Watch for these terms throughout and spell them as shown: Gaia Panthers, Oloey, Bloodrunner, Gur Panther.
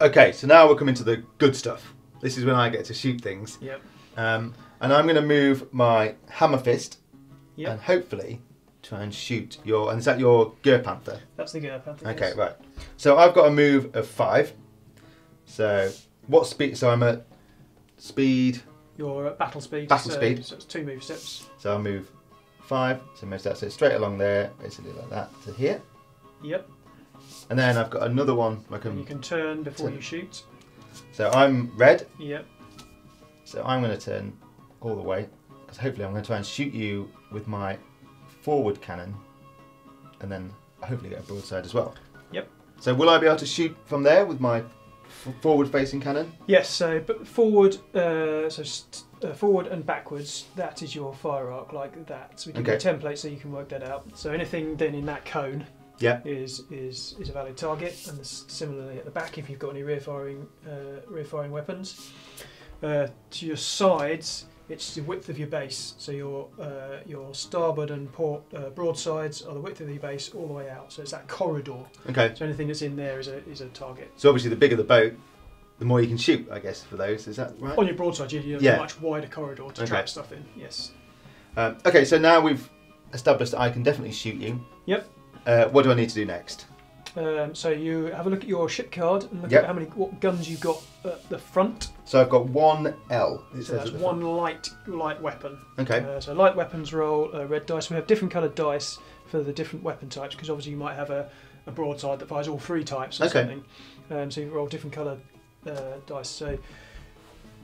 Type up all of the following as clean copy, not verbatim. Okay, so now we're coming to the good stuff. This is when I get to shoot things. Yep. And I'm going to move my hammer fist, yep, and hopefully try and shoot your... And is that your Gur Panther? That's the Gur Panther. Okay, yes. Right. So I've got a move of 5. So what speed? So I'm at speed... You're at battle speed. Battle speed. So it's 2 move steps. So I'll move 5. So move steps. So straight along there, basically like that to here. Yep. And then I've got another one. I can, you can turn before you shoot. So I'm red. Yep. So I'm going to turn all the way, because hopefully I'm going to try and shoot you with my forward cannon, and then hopefully get a broadside as well. Yep. So will I be able to shoot from there with my forward-facing cannon? Yes. So forward, forward and backwards. That is your fire arc, like that. So we can do a template, so you can work that out. So anything then in that cone. Yeah, is a valid target, and similarly at the back if you've got any rear firing weapons. To your sides, it's the width of your base, so your starboard and port broadsides are the width of your base all the way out. So it's that corridor. Okay. So anything that's in there is a target. So obviously the bigger the boat, the more you can shoot, I guess, for those. Is that right? On your broadside, you have a much wider corridor to trap stuff in. Yes. Okay. So now we've established that I can definitely shoot you. Yep. What do I need to do next? So you have a look at your ship card and look at what guns you've got at the front. So I've got 1L. So that's one light weapon. Okay. So light weapons roll red dice. We have different coloured dice for the different weapon types, because obviously you might have a broadside that fires all 3 types or something. So you roll different coloured dice. So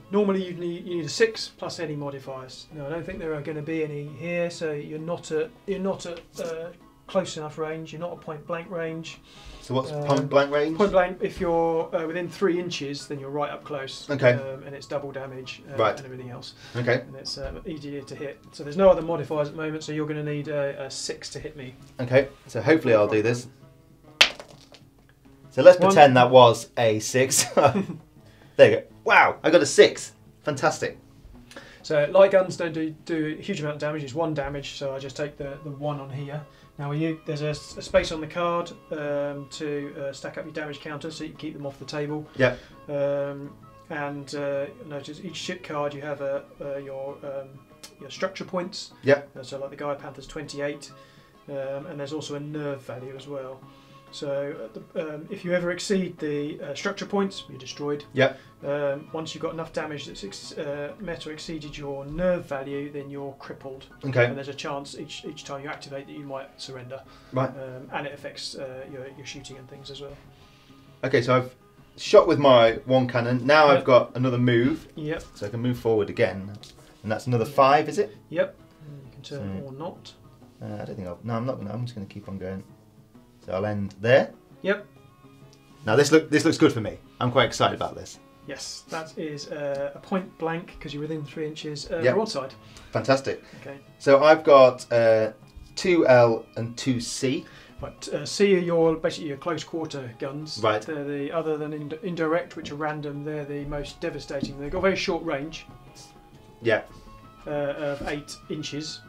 normally you need a 6 plus any modifiers. Now I don't think there are going to be any here. So you're not at close enough range, you're not at point blank range. So what's point blank range? Point blank, if you're within 3 inches, then you're right up close. Okay. And it's double damage and everything else. Okay. And it's easier to hit. So there's no other modifiers at the moment, so you're going to need a 6 to hit me. Okay, so hopefully I'll do this. So let's pretend that was a 6. There you go. Wow, I got a 6. Fantastic. So light guns don't do a huge amount of damage, it's 1 damage, so I just take the 1 on here. Now there's a space on the card to stack up your damage counter, so you can keep them off the table. Yeah. And notice each ship card you have your structure points. Yeah. So like the Gaia Panthers 28, and there's also a nerve value as well. So if you ever exceed the structure points, you're destroyed. Yeah. Once you've got enough damage that's met or exceeded your nerve value, then you're crippled. Okay. And there's a chance each time you activate that you might surrender. Right. And it affects your shooting and things as well. Okay, so I've shot with my 1 cannon. Now I've got another move. Yep. So I can move forward again, and that's another 5, is it? Yep. You can turn or not. I don't think I'll. No, I'm not. I'm just going to keep on going. So I'll end there. Yep. Now this looks good for me. I'm quite excited about this. Yes, that is a point blank, because you're within 3 inches broadside. Fantastic. Okay. So I've got 2L and 2C. Right. C are basically your close quarter guns. Right. They're the other than indirect, which are random. They're the most devastating. They've got very short range. Yeah. Of 8 inches.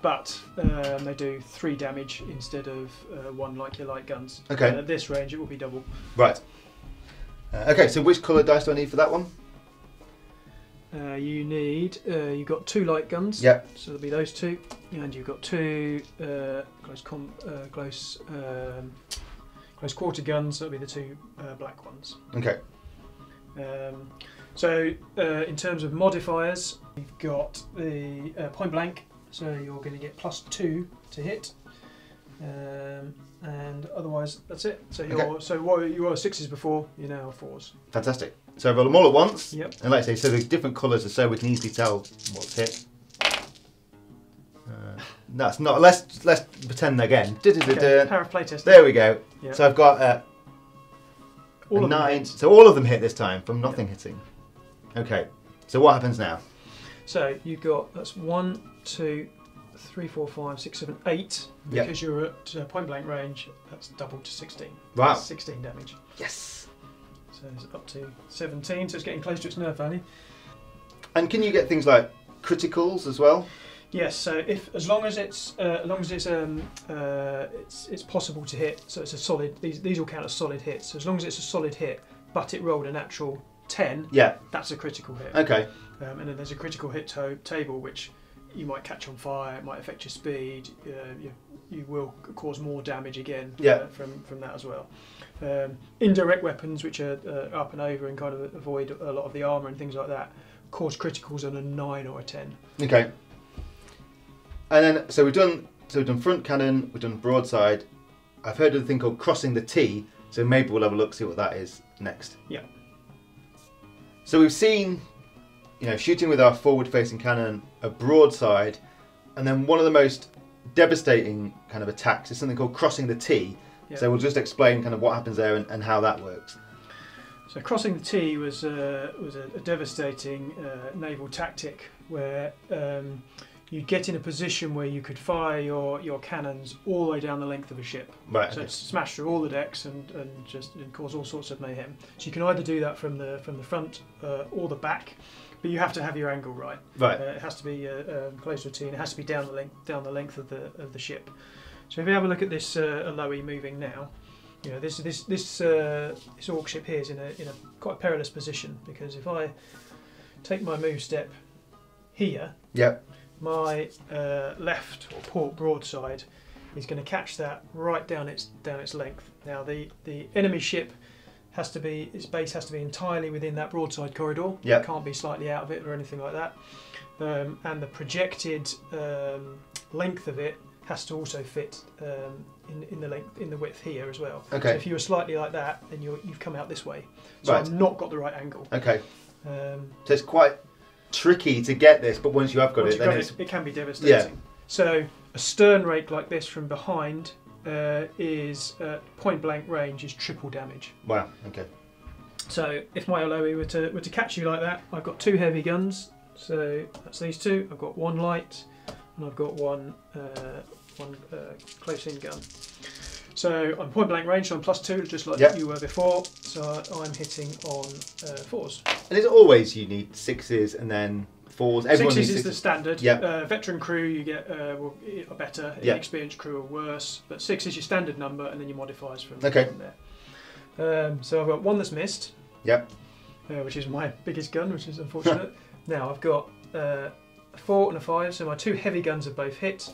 But they do 3 damage instead of 1 like your light guns. Okay. And at this range it will be double. Right. Okay, so which colour dice do I need for that one? You've got 2 light guns. Yep. So there'll be those 2. And you've got 2 close quarter guns. That'll be the 2 black ones. Okay. So in terms of modifiers, you've got the point blank, so you're going to get +2 to hit, and otherwise that's it. So while you were 6s before, you're now 4s. Fantastic. So I roll them all at once. Yep. And like I say, so the different colours are so we can easily tell what's hit. That's not. Let's pretend again. Okay. Power of playtest. There we go. Yep. So I've got all 9. So all of them hit this time from nothing hitting. Okay, so what happens now? So you've got, that's 1, 2, 3, 4, 5, 6, 7, 8. Because you're at point blank range, that's doubled to 16. Wow. That's 16 damage. Yes. So it's up to 17, so it's getting close to its nerve value. And can you get things like criticals as well? Yes, so if as long as it's possible to hit, so it's a solid. These all count as solid hits. So as long as it's a solid hit, but it rolled a natural 10. Yeah, that's a critical hit. Okay. And then there's a critical hit table, which you might catch on fire. It might affect your speed. You will cause more damage again. Yeah. From that as well. Indirect weapons, which are up and over and kind of avoid a lot of the armor and things like that, cause criticals on a 9 or a 10. Okay. And then, so we've done front cannon, we've done broadside. I've heard of a thing called crossing the T, so maybe we'll have a look, see what that is next. Yeah. So we've seen, you know, shooting with our forward-facing cannon, a broadside, and then one of the most devastating kind of attacks is something called crossing the T. Yeah. So we'll just explain kind of what happens there and how that works. So crossing the T was a devastating naval tactic where you'd get in a position where you could fire your cannons all the way down the length of a ship. Right. So okay. Smash through all the decks and cause all sorts of mayhem. So you can either do that from the front or the back, but you have to have your angle right. Right. It has to be close to a T. It has to be down the length of the ship. So if you have a look at this Oloey moving now, you know this orc ship here is in a quite perilous position, because if I take my move step here. Yep. My left or port broadside is going to catch that right down its length. Now the enemy ship has to be, its base has to be entirely within that broadside corridor. Yeah. It can't be slightly out of it or anything like that. And the projected length of it has to also fit in the width here as well. Okay. So if you were slightly like that, then you've come out this way. So right. I've not got the right angle. Okay. So it's quite tricky to get this, but once you have got it, then it can be devastating. Yeah. So a stern rake like this from behind is point blank range is triple damage. Wow. Okay. So if my Oloey were to catch you like that, I've got 2 heavy guns. So that's these 2. I've got 1 light, and I've got one close in gun. So I'm point blank range, so I'm +2, just like yep. You were before. So I'm hitting on 4s. And is it always you need 6s and then 4s? Everyone 6s is the standard. Yep. Veteran crew you get are better, yep. Inexperienced crew are worse, but 6 is your standard number, and then your modifiers from there. So I've got 1 that's missed, yep. Which is my biggest gun, which is unfortunate. Now I've got a 4 and a 5, so my 2 heavy guns are both hit.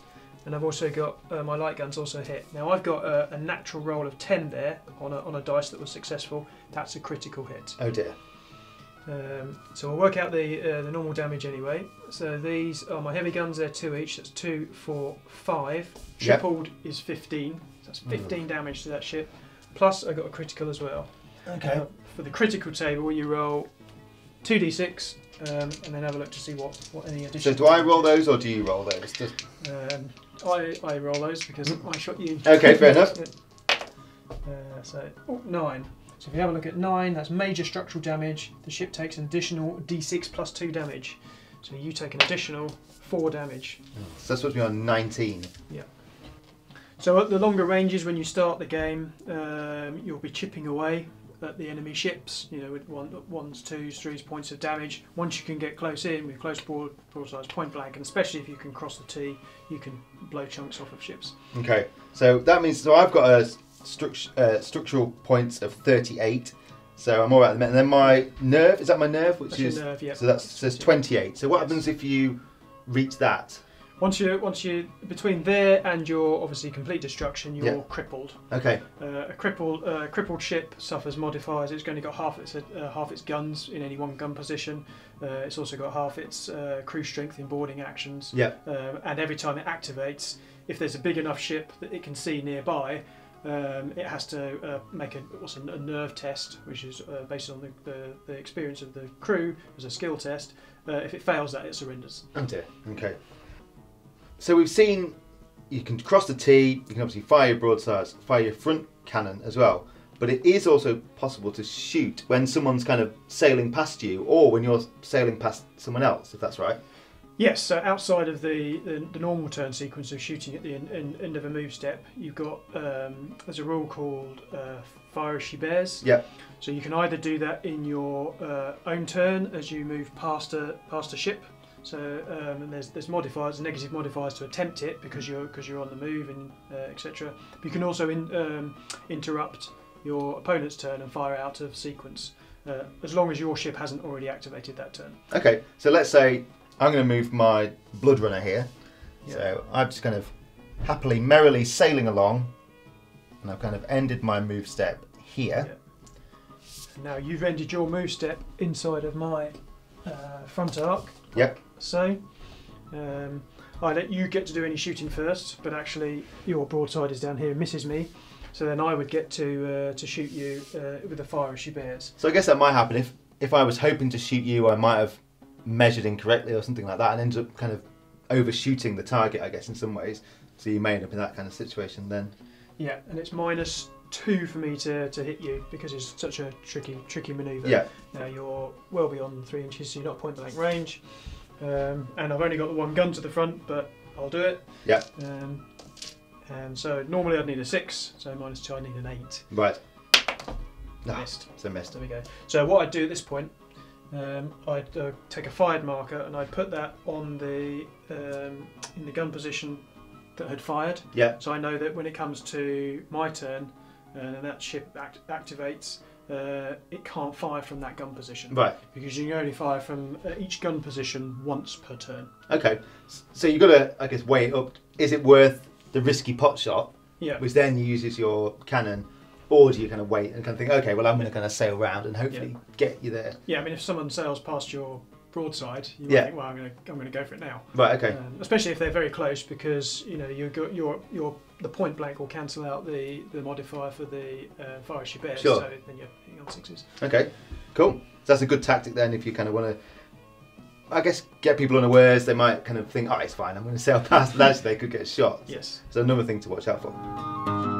And I've also got my light guns also hit. Now I've got a natural roll of 10 there on a dice that was successful. That's a critical hit. Oh dear. So we'll work out the normal damage anyway. So these are my heavy guns. They're 2 each. That's 2, 4, 5. Tripled is 15. So that's 15 damage to that ship. Plus I got a critical as well. Okay. For the critical table, you roll 2d6. And then have a look to see what any additional. So do I roll those or do you roll those? I roll those because I shot you. Okay, fair enough. So 9. So if you have a look at 9, that's major structural damage. The ship takes an additional d6 plus 2 damage. So you take an additional 4 damage. So that's supposed to be on 19. Yeah. So at the longer ranges, when you start the game, you'll be chipping away at the enemy ships, you know, with 1s, 2s, 3s points of damage. Once you can get close in with close broadsides, point blank, and especially if you can cross the T, you can blow chunks off of ships. Okay, so that means I've got a structural points of 38, so I'm all right. And then my nerve, is that my nerve, which that's is your nerve, yeah. So that says 28. So what happens if you reach that? Once you between there and your obviously complete destruction, you're crippled. Okay. A crippled ship suffers modifiers. It's only got half its guns in any one gun position. It's also got half its crew strength in boarding actions. Yeah. And every time it activates, if there's a big enough ship that it can see nearby, it has to make a nerve test, which is based on the experience of the crew as a skill test. If it fails that, it surrenders. Oh dear. Okay. So we've seen you can cross the T, you can obviously fire your broadsides, fire your front cannon as well, but it is also possible to shoot when someone's kind of sailing past you or when you're sailing past someone else, if that's right. Yes, so outside of the normal turn sequence of shooting at the end of a move step, you've got, there's a rule called fire as she bears. Yeah. So you can either do that in your own turn as you move past a ship. So and there's modifiers, negative modifiers to attempt it because you're on the move and etc. But you can also interrupt your opponent's turn and fire out of sequence as long as your ship hasn't already activated that turn. Okay, so let's say I'm going to move my Bloodrunner here. Yeah. So I'm just kind of happily, merrily sailing along, and I've kind of ended my move step here. Yeah. Now you've ended your move step inside of my front arc. Yep. So I let you get to do any shooting first, but actually your broadside is down here and misses me. So then I would get to shoot you with the fire as she bears. So I guess that might happen. If I was hoping to shoot you, I might have measured incorrectly or something like that, and ended up kind of overshooting the target, I guess, in some ways. So you may end up in that kind of situation then. Yeah, and it's -2 for me to hit you because it's such a tricky manoeuvre. Yeah. Now you're well beyond 3 inches, so you're not point blank range. And I've only got the one gun to the front, but I'll do it. Yeah. And so normally I'd need a 6, so -2, I need an 8. Right. No. Missed. So missed. There we go. So what I'd do at this point, I'd take a fired marker and I'd put that on the in the gun position that had fired. Yeah. So I know that when it comes to my turn, and that ship activates, it can't fire from that gun position. Right. Because you can only fire from each gun position once per turn. Okay. So you've got to, I guess, weigh it up. Is it worth the risky pot shot? Yeah. Which then uses your cannon, or do you kind of wait and kind of think, okay, well, I'm going to kind of sail round and hopefully get you there? Yeah, I mean, if someone sails past your broadside, you might think, well, I'm going to go for it now. Right. Okay. Especially if they're very close, because you know the point blank will cancel out the modifier for the fire she bears. Sure. So then you're hitting on 6s. Okay. Cool. So that's a good tactic then. If you kind of want to, I guess, get people unawares, they might kind of think, oh, it's fine, I'm going to sail past. Actually, they could get shot. Yes. So another thing to watch out for.